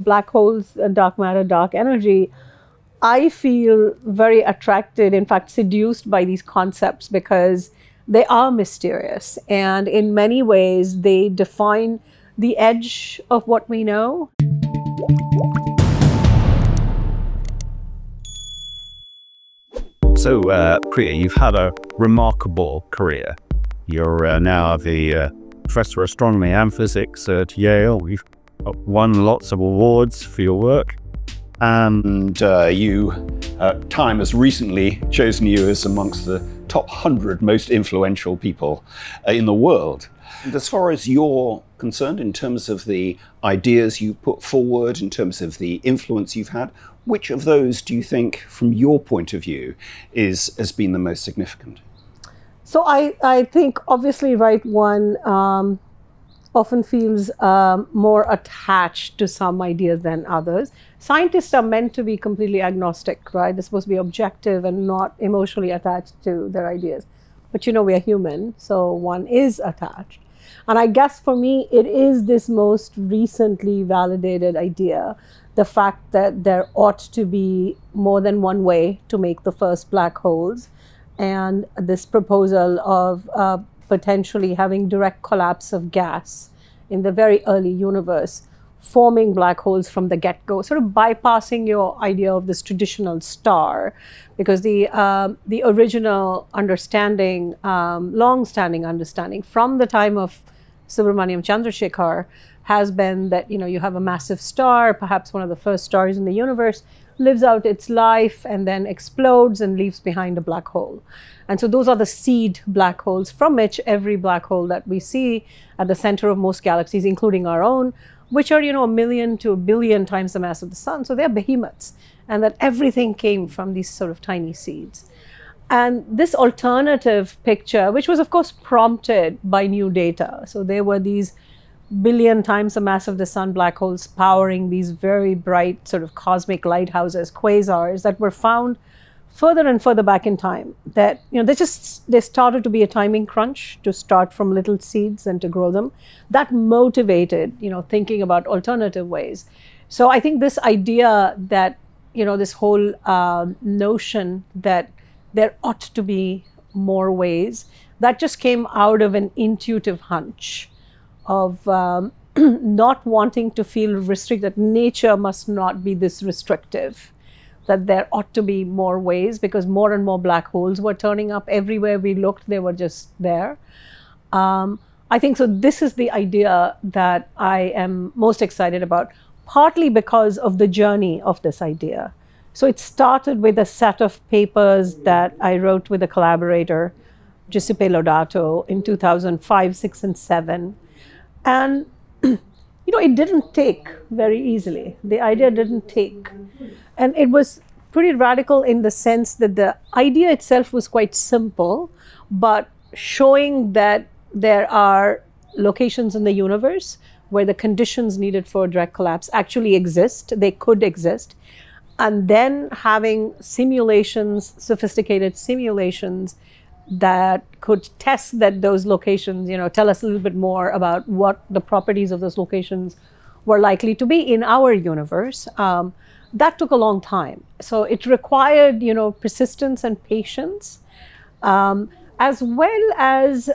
black holes, dark matter, dark energy, I feel very attracted, in fact, seduced by these concepts because they are mysterious. And in many ways, they define the edge of what we know. So, Priya, you've had a remarkable career. You're now the Professor of Astronomy and Physics at Yale. You've won lots of awards for your work. And Time has recently chosen you as amongst the top 100 most influential people in the world. And as far as you're concerned, in terms of the ideas you put forward, in terms of the influence you've had, which of those do you think, from your point of view, has been the most significant? So I think, obviously, right, one often feels more attached to some ideas than others. Scientists are meant to be completely agnostic, right? They're supposed to be objective and not emotionally attached to their ideas. But you know, we are human, so one is attached. And I guess for me, it is this most recently validated idea, the fact that there ought to be more than one way to make the first black holes, and this proposal of potentially having direct collapse of gas in the very early universe, forming black holes from the get-go, sort of bypassing your idea of this traditional star, because the original understanding, long-standing understanding from the time of Subrahmanyan Chandrasekhar has been that, you know, you have a massive star, perhaps one of the first stars in the universe, lives out its life and then explodes and leaves behind a black hole. And so those are the seed black holes from which every black hole that we see at the center of most galaxies, including our own, which are, you know, 1 million to 1 billion times the mass of the sun. So they're behemoths, and that everything came from these sort of tiny seeds. And this alternative picture, which was of course prompted by new data. So there were these billion times the mass of the sun black holes powering these very bright sort of cosmic lighthouses, quasars, that were found further and further back in time, that, you know, they started to be a timing crunch to start from little seeds and to grow them. That motivated, you know, thinking about alternative ways. So I think this idea that, you know, this whole notion that there ought to be more ways, that just came out of an intuitive hunch of not wanting to feel restricted. Nature must not be this restrictive, that there ought to be more ways, because more and more black holes were turning up everywhere we looked. They were just there. I think so. This is the idea that I am most excited about, partly because of the journey of this idea. So it started with a set of papers that I wrote with a collaborator, Giuseppe Lodato, in 2005, 6, and 7. And, you know, it didn't take very easily. The idea didn't take. And it was pretty radical in the sense that the idea itself was quite simple, but showing that there are locations in the universe where the conditions needed for direct collapse actually exist, they could exist. And then having simulations, sophisticated simulations, that could test that those locations, you know, tell us a little bit more about what the properties of those locations were likely to be in our universe. That took a long time. So it required, you know, persistence and patience, as well as,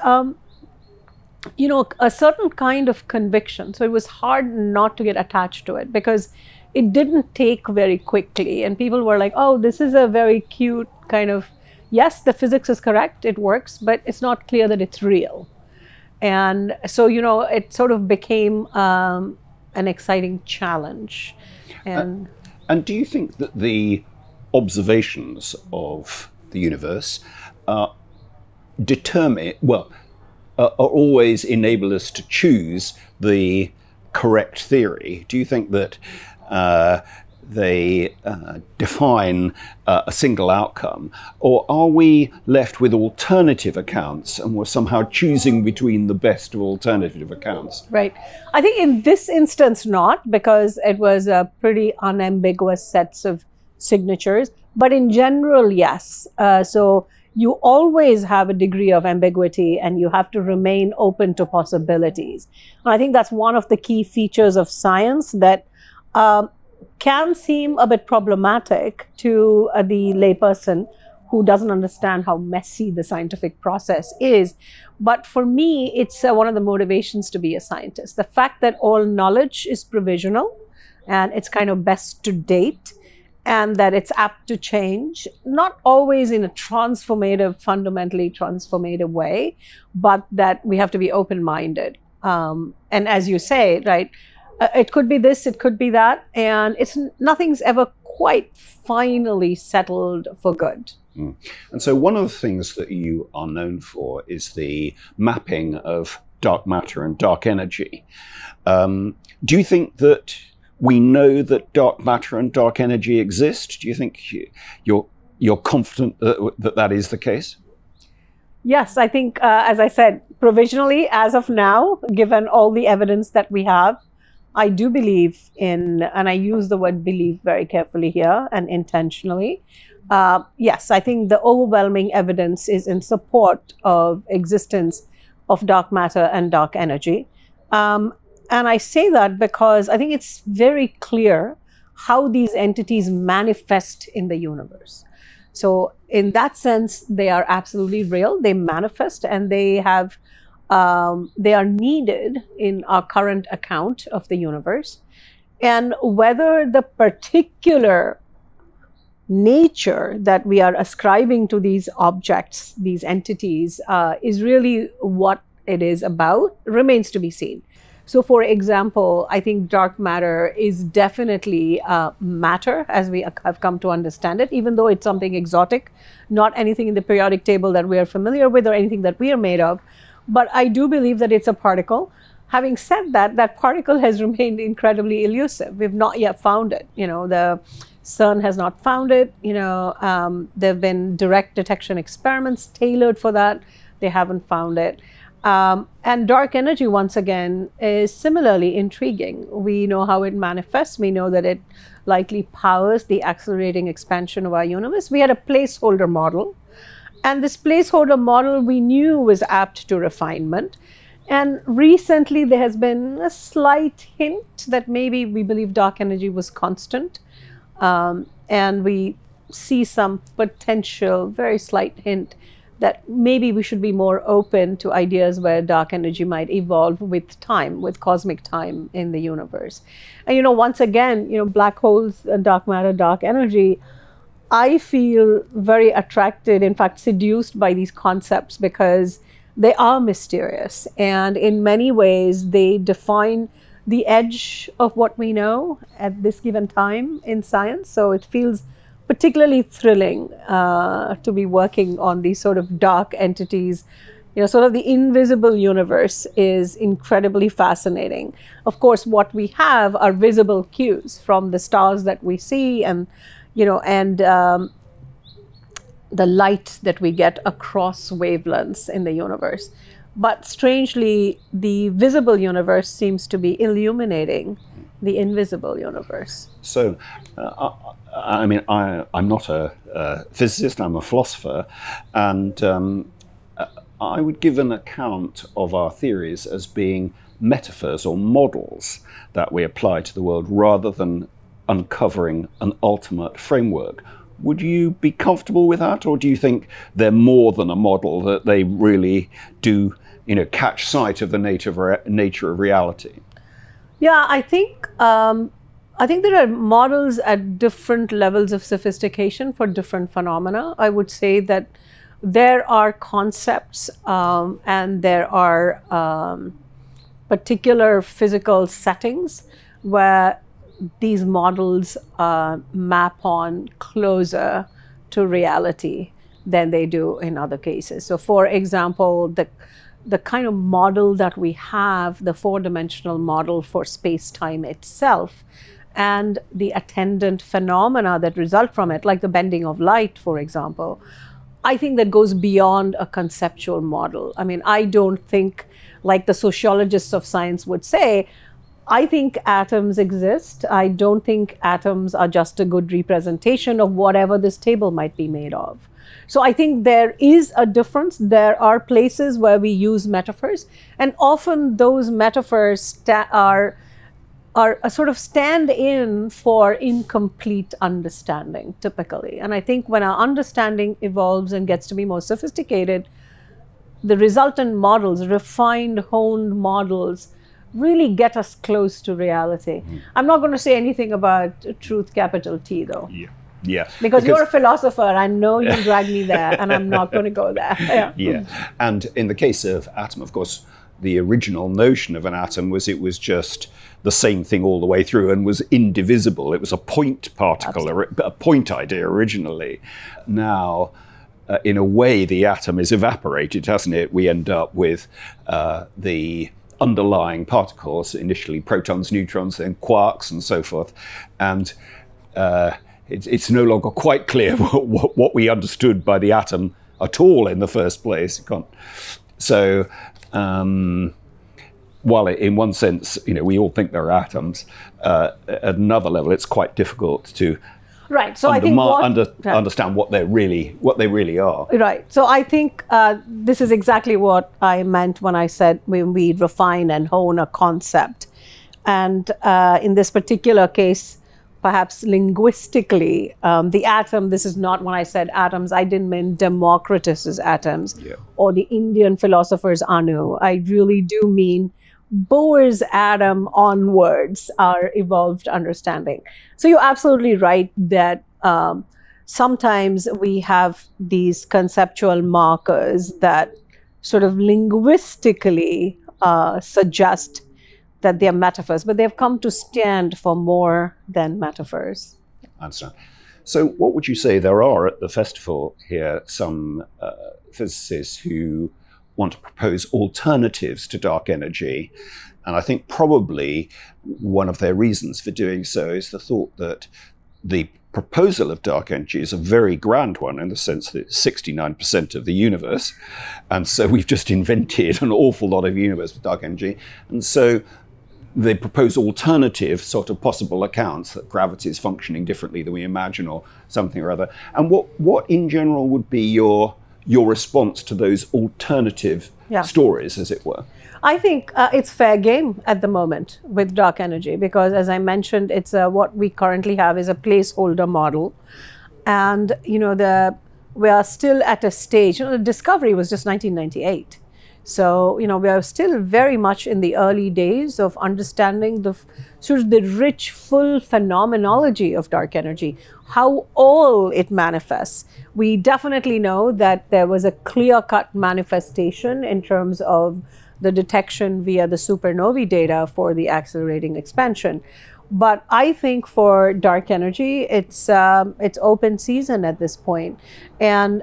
you know, a certain kind of conviction. So it was hard not to get attached to it, because it didn't take very quickly. And people were like, oh, this is a very cute kind of, yes, the physics is correct, it works, but it's not clear that it's real. And so, you know, it sort of became an exciting challenge. And do you think that the observations of the universe are always enable us to choose the correct theory? Do you think that they define a single outcome, or are we left with alternative accounts and we're somehow choosing between the best of alternative accounts? Right. I think in this instance not, because it was a pretty unambiguous sets of signatures, but in general, yes. So you always have a degree of ambiguity and you have to remain open to possibilities. And I think that's one of the key features of science, that can seem a bit problematic to the layperson who doesn't understand how messy the scientific process is. But for me, it's one of the motivations to be a scientist. The fact that all knowledge is provisional and it's kind of best to date, and that it's apt to change, not always in a transformative, fundamentally transformative way, but that we have to be open-minded. And as you say, right, it could be this, it could be that, and it's nothing's ever quite finally settled for good. Mm. And so one of the things that you are known for is the mapping of dark matter and dark energy. Do you think that we know that dark matter and dark energy exist? Do you think you're confident that is the case? Yes, I think, as I said, provisionally, as of now, given all the evidence that we have, I do believe in, and I use the word believe very carefully here and intentionally. Yes, I think the overwhelming evidence is in support of existence of dark matter and dark energy. And I say that because I think it's very clear how these entities manifest in the universe. So in that sense, they are absolutely real. They manifest, and they have, they are needed in our current account of the universe. And whether the particular nature that we are ascribing to these objects, these entities, is really what it is about, remains to be seen. So, for example, I think dark matter is definitely matter as we have come to understand it, even though it's something exotic, not anything in the periodic table that we are familiar with or anything that we are made of. But I do believe that it's a particle. Having said that, that particle has remained incredibly elusive. We've not yet found it. You know, the CERN has not found it. You know, there have been direct detection experiments tailored for that. They haven't found it. And dark energy, once again, is similarly intriguing. We know how it manifests. We know that it likely powers the accelerating expansion of our universe. We had a placeholder model, and this placeholder model we knew was apt to refinement. And recently there has been a slight hint that maybe we believe dark energy was constant, and we see some potential, very slight hint that maybe we should be more open to ideas where dark energy might evolve with time, with cosmic time in the universe. And, you know, once again, you know, black holes, dark matter, dark energy, I feel very attracted, in fact, seduced by these concepts because they are mysterious. And in many ways, they define the edge of what we know at this given time in science. So it feels particularly thrilling to be working on these sort of dark entities. You know, sort of the invisible universe is incredibly fascinating. Of course, what we have are visible cues from the stars that we see, and, you know, and the light that we get across wavelengths in the universe. But strangely, the visible universe seems to be illuminating the invisible universe. So, I mean, I'm not a physicist, I'm a philosopher, and I would give an account of our theories as being metaphors or models that we apply to the world rather than uncovering an ultimate framework. Would you be comfortable with that, or do you think they're more than a model, that they really do, you know, catch sight of the nature of reality? Yeah, I think there are models at different levels of sophistication for different phenomena. I would say that there are concepts and there are particular physical settings where these models map on closer to reality than they do in other cases. So, for example, the kind of model that we have, the four-dimensional model for space-time itself, and the attendant phenomena that result from it, like the bending of light, for example, I think that goes beyond a conceptual model. I mean, I don't think, like the sociologists of science would say, I think atoms exist. I don't think atoms are just a good representation of whatever this table might be made of. So I think there is a difference. There are places where we use metaphors, and often those metaphors are are a sort of stand-in for incomplete understanding, typically. And I think when our understanding evolves and gets to be more sophisticated, the resultant models, refined, honed models, really get us close to reality. Mm. I'm not going to say anything about truth, capital T, though. Yeah. Yeah, because you're a philosopher. I know you drag me there, and I'm not going to go there. Yeah. Yeah, and in the case of atom, of course, the original notion of an atom was it was just the same thing all the way through and was indivisible. It was a point particle, a point idea originally. Now, in a way, the atom is evaporated, hasn't it? We end up with the underlying particles, initially protons, neutrons, then quarks, and so forth, and it's no longer quite clear what we understood by the atom at all in the first place. So while in one sense, you know, we all think there are atoms, at another level it's quite difficult to understand what they really are. Right. So I think this is exactly what I meant when I said when we refine and hone a concept. And in this particular case, perhaps linguistically, the atom, this is not when I said atoms, I didn't mean Democritus's atoms, yeah, or the Indian philosopher's Anu. I really do mean Bohr's atom onwards, our evolved understanding. So you're absolutely right that sometimes we have these conceptual markers that sort of linguistically suggest that they are metaphors, but they've come to stand for more than metaphors. I understand. So what would you say, there are at the festival here some physicists who want to propose alternatives to dark energy, and I think probably one of their reasons for doing so is the thought that the proposal of dark energy is a very grand one in the sense that it's 69% of the universe, and so we've just invented an awful lot of universe with dark energy, and so they propose alternative sort of possible accounts that gravity is functioning differently than we imagine or something or other. And what in general would be your response to those alternative stories, as it were? I think it's fair game at the moment with dark energy because, as I mentioned, it's what we currently have is a placeholder model, and you know we are still at a stage. You know, the discovery was just 1998, so you know we are still very much in the early days of understanding the sort of the rich, full phenomenology of dark energy, how all it manifests. We definitely know that there was a clear-cut manifestation in terms of the detection via the supernovae data for the accelerating expansion. But I think for dark energy, it's open season at this point. And,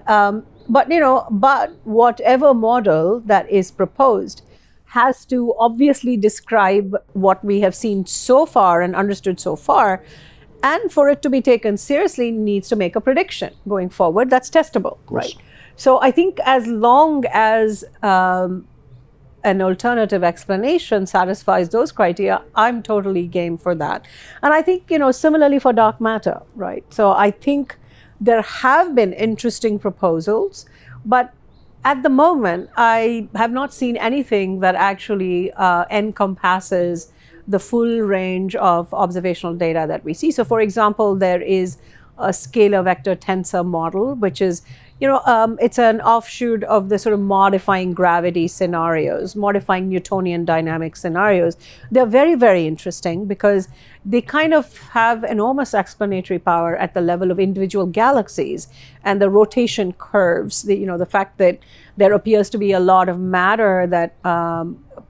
but whatever model that is proposed has to obviously describe what we have seen so far and understood so far. And for it to be taken seriously, needs to make a prediction going forward that's testable, right? So I think as long as an alternative explanation satisfies those criteria, I'm totally game for that. And I think, you know, similarly for dark matter, right? So I think there have been interesting proposals, but at the moment, I have not seen anything that actually encompasses the full range of observational data that we see. So for example, there is a scalar vector tensor model, which is, you know, it's an offshoot of the sort of modifying gravity scenarios, modifying Newtonian dynamic scenarios. They're very, very interesting because they kind of have enormous explanatory power at the level of individual galaxies and the rotation curves, you know, the fact that there appears to be a lot of matter that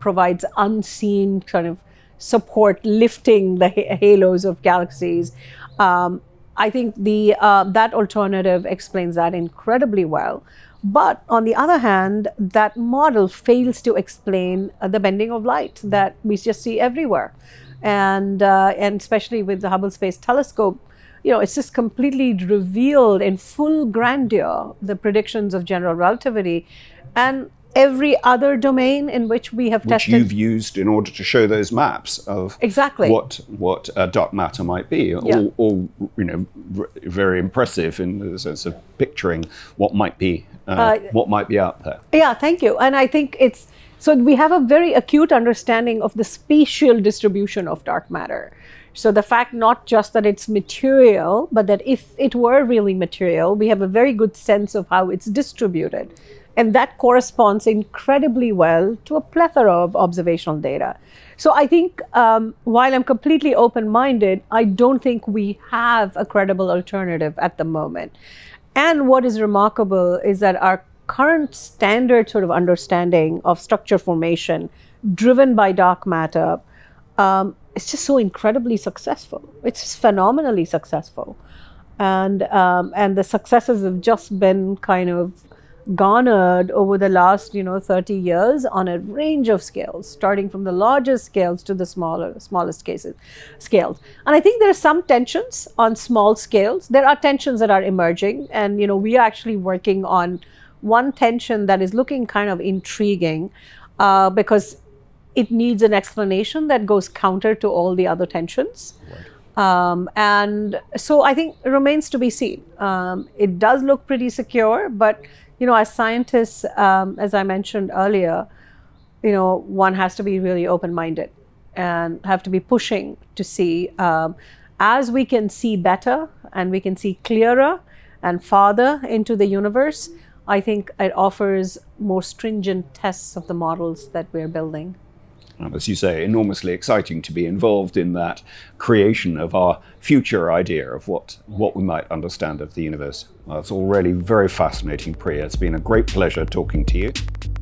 provides unseen kind of support lifting the halos of galaxies. I think that alternative explains that incredibly well. But on the other hand, that model fails to explain the bending of light that we just see everywhere. And especially with the Hubble Space Telescope, you know, it's just completely revealed in full grandeur the predictions of general relativity. And every other domain in which we have tested. Which you've used in order to show those maps of exactly what dark matter might be, all you know, very impressive in the sense of picturing what might be out there. Yeah, thank you. And I think it's So we have a very acute understanding of the spatial distribution of dark matter. So the fact not just that it's material, but that if it were really material, we have a very good sense of how it's distributed. And that corresponds incredibly well to a plethora of observational data. So I think while I'm completely open-minded, I don't think we have a credible alternative at the moment. And what is remarkable is that our current standard sort of understanding of structure formation driven by dark matter, it's just so incredibly successful. It's just phenomenally successful. And the successes have just been kind of garnered over the last 30 years on a range of scales, starting from the largest scales to the smallest scales. And I think there are some tensions on small scales. There are tensions that are emerging, and we are actually working on one tension that is looking kind of intriguing because it needs an explanation that goes counter to all the other tensions. Right. And so I think it remains to be seen. It does look pretty secure, but as scientists, as I mentioned earlier, one has to be really open-minded and have to be pushing to see. As we can see better and we can see clearer and farther into the universe, I think it offers more stringent tests of the models that we're building. And as you say, enormously exciting to be involved in that creation of our future idea of what we might understand of the universe. Well, it's all really very fascinating, Priya. It's been a great pleasure talking to you.